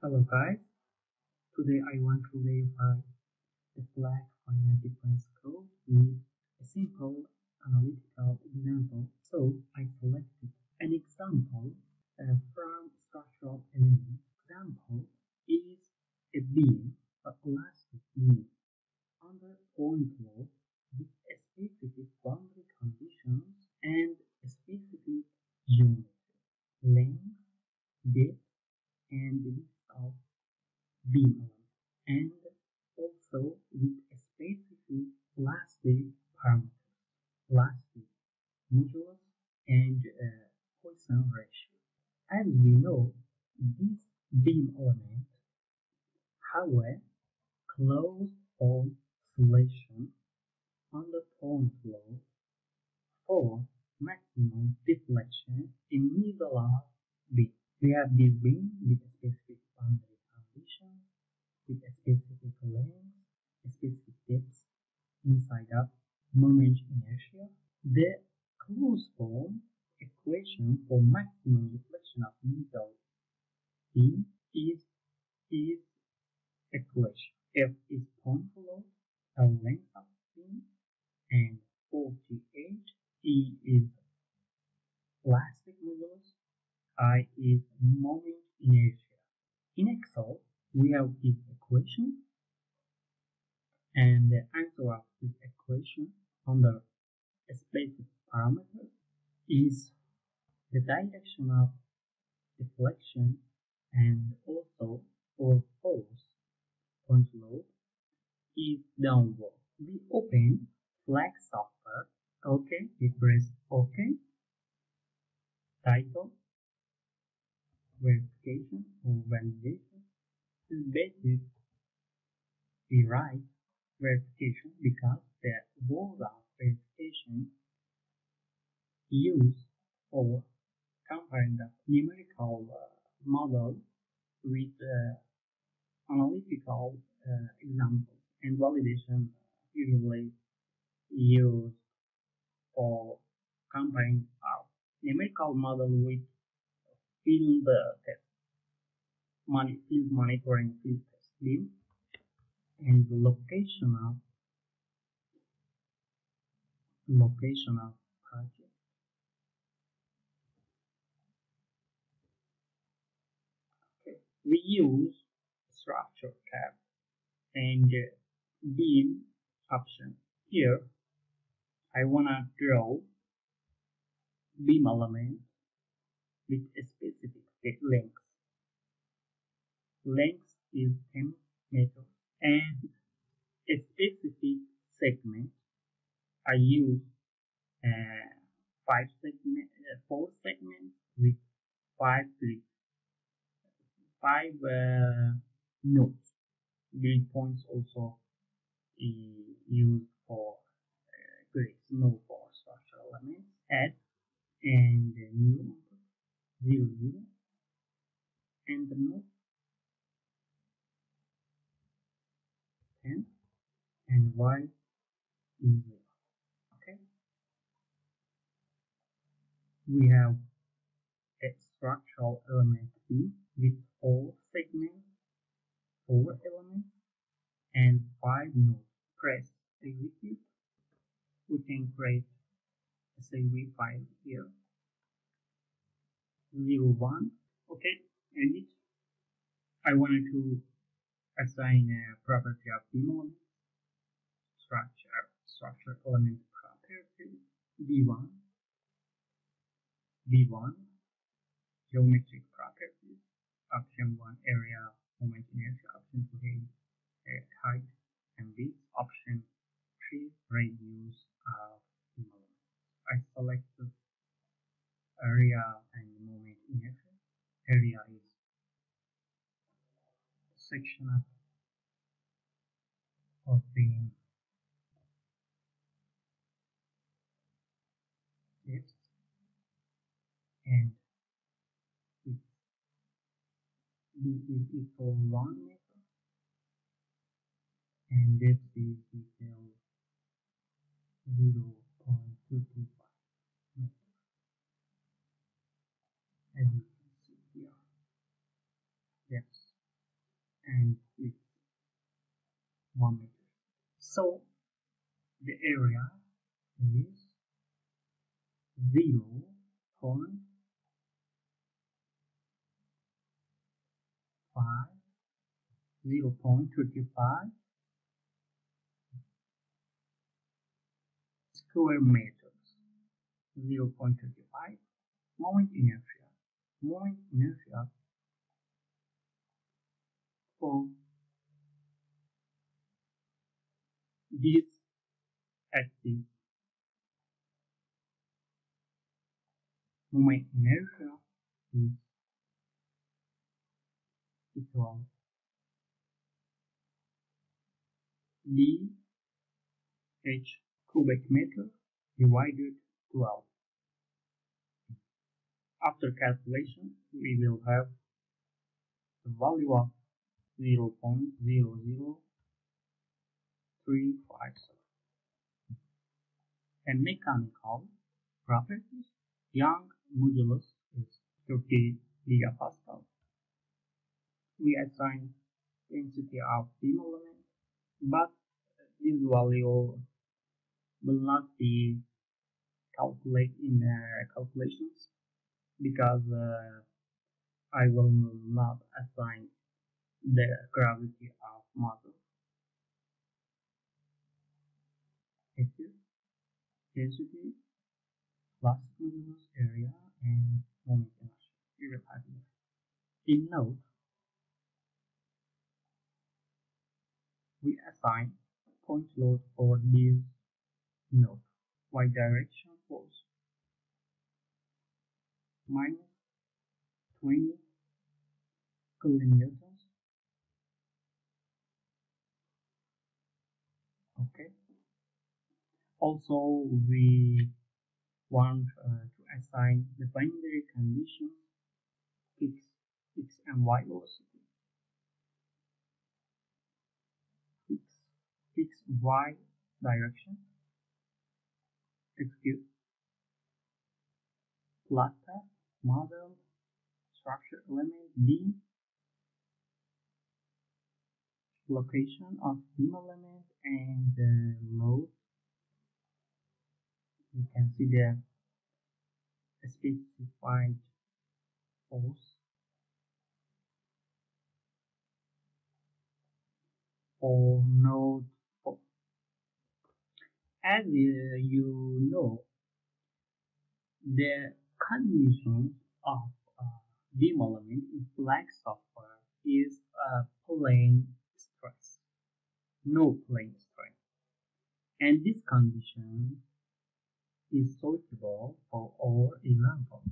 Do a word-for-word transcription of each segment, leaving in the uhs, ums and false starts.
Hello guys, today I want to verify the flag finite difference curve with a simple analytical example. So I selected an example uh, from structural element. Example is a beam, a plastic beam, under point law with a specific boundary conditions and a specific geometry, length, depth, and width of beam, and also with a specific plastic parameters, plastic modulus, and uh, Poisson ratio. As we know, this beam element have a closed form solution on the point law for maximum deflection in middle of beam. We have this beam with a specific boundary condition, with a specific length, a specific depth inside of moment inertia. The closed form equation for maximum deflection of middle beam is is equation. F is point law, the length of beam, and forty-eight. E is plastic modulus, I is moment inertia. In Excel, we have this equation, and the answer of this equation under a specific parameter is the direction of deflection and also for force point load is downward. We open Flag software. Okay, we press OK. Title, verification or validation. This basic, we write verification because the word of verification used for comparing the numerical uh, model with uh, analytical uh, examples, and validation usually used for comparing our numerical model with field test, Moni field monitoring field test beam, and the location of location of project. Okay, we use structure tab and beam option. Here I wanna draw beam element with a specific length. Length is ten meters, and a specific segment. I use uh, five segment, uh, four segments with five grid, five uh, nodes. Grid points also uh, used for uh, grids, no for structural elements. Add and uh, new. zero, zero, and the node ten, and Y is zero. Okay, we have a structural element B with four segments, four elements, and five nodes. Press execute. We can create a save file here. zero one. Okay, edit. I wanted to assign a property of beam element, structure, structure element property, B one, B one, geometric properties, option one, area, moment inertia, option two, height, height and width, option three, radius of beam element. I selected area and moment inertia. Area is section of of beam depth and width. B is equal one meter and depth is equal zero point two two five. As you can see here, yes, and width one meter. So the area is zero point thirty-five square meters. Zero point thirty-five moment inertia. Moment inertia for this axis. Moment inertia is equal d h cubic meter divided twelve. After calculation, we will have the value of zero point zero zero three five seven. And mechanical properties: Young modulus is thirty gigapascal. We assign density of beam element, but this value will not be calculated in uh, calculations, because uh, I will not assign the gravity of model. Axis, density, plastic modulus, area, and moment inertia. In note, we assign point load for this node. Y direction force minus twenty kilonewtons. Okay. Also, we want uh, to assign the boundary condition x, x and y velocity. X, x, y direction. Execute plaster model structure element beam, location of beam element, and uh, load. You can see the specified force for node. As uh, you know, the conditions of uh, beam element in black software is uh, plane stress, no plane strain, and this condition is suitable for our example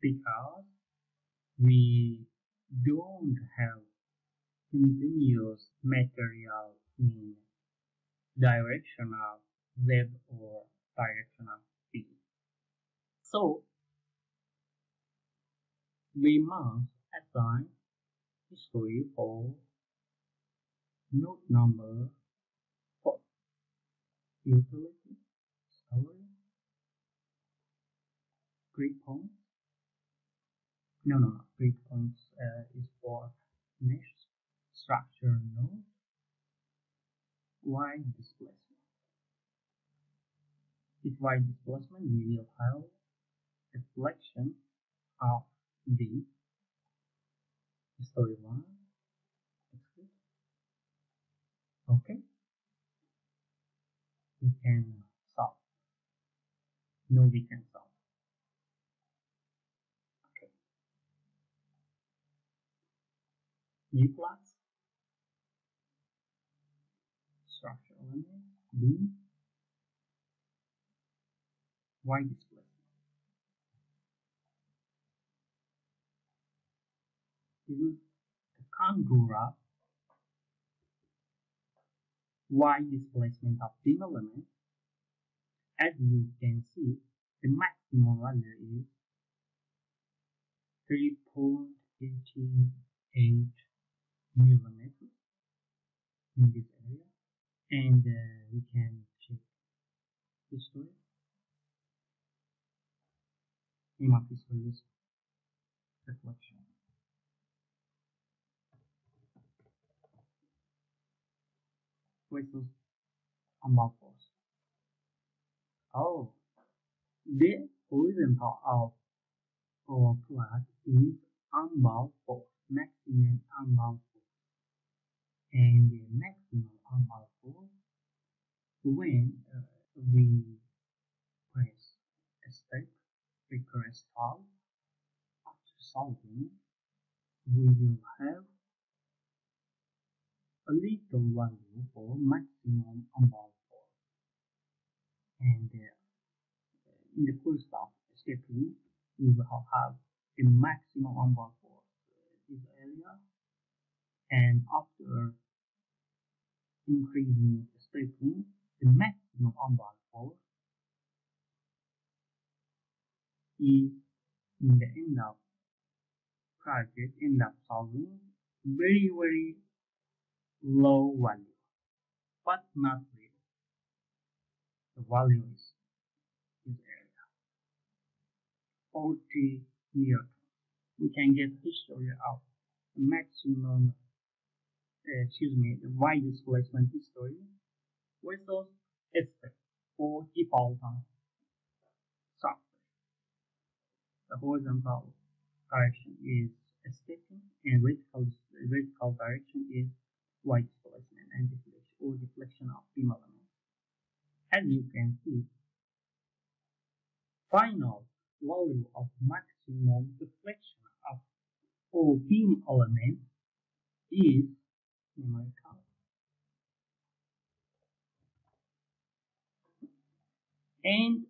because we don't have continuous material in direction of Z or direction of B. So we must assign history for node number four. Utility, story, grid points. No, no, no. Grid points uh, is for mesh structure node. Y displacement. If Y displacement, we will have deflection of B. Story one. Okay. We can solve. No, we can solve. Okay. New plots. Structure element, beam, Y displacement. This is the contour of Y displacement of beam element. As you can see, the maximum value is three point eight eight millimeters in this area. And uh, we can check history. Name of history is reflection. questions about force. Oh, the horizontal of our plot is unbound force, maximum unbound force, and the maximum unbound force when uh, we press escape, we press solve. After solving, we will have a little value for maximum unbound force, and uh, in the course of escaping, we will have the maximum unbound force in this area, and after increasing escaping, the maximum unbound force is in the end of project, end of solving very very low value, but not zero. The value is this area, forty newtons. We can get history of maximum, uh, excuse me, the y displacement history versus escape for Gibbleton software. The horizontal direction is escaping, and vertical vertical direction is y displacement and deflection or deflection of beam element. As you can see, final value of maximum deflection of all beam element is numerical. And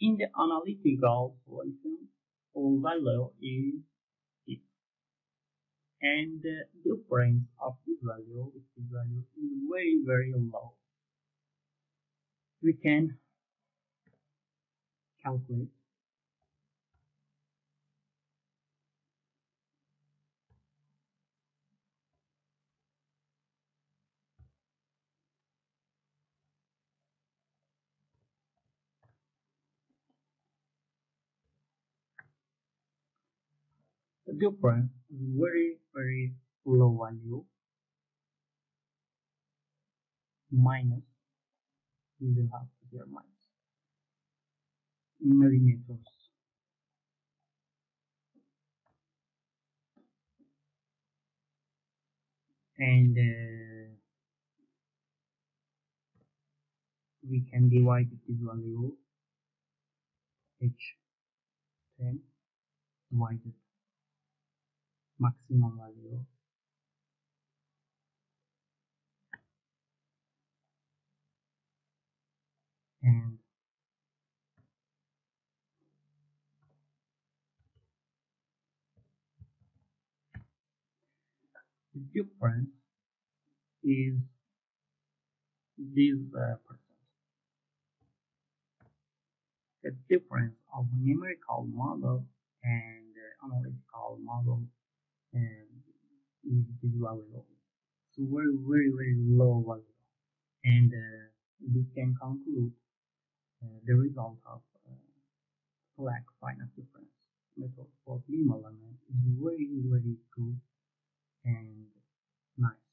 in the analytical solution, all value is and the difference of this value with this value is very very low. We can calculate the difference. Very very low value minus, we will have here minus in millimeters, and uh, we can divide this value H ten divided maximum value and the difference is this uh, percent. The difference of numerical model and uh, analytical model and is this value. So very very very low value, and uh, we can conclude uh, the result of uh, slack finite difference method for beam element is very very good and nice.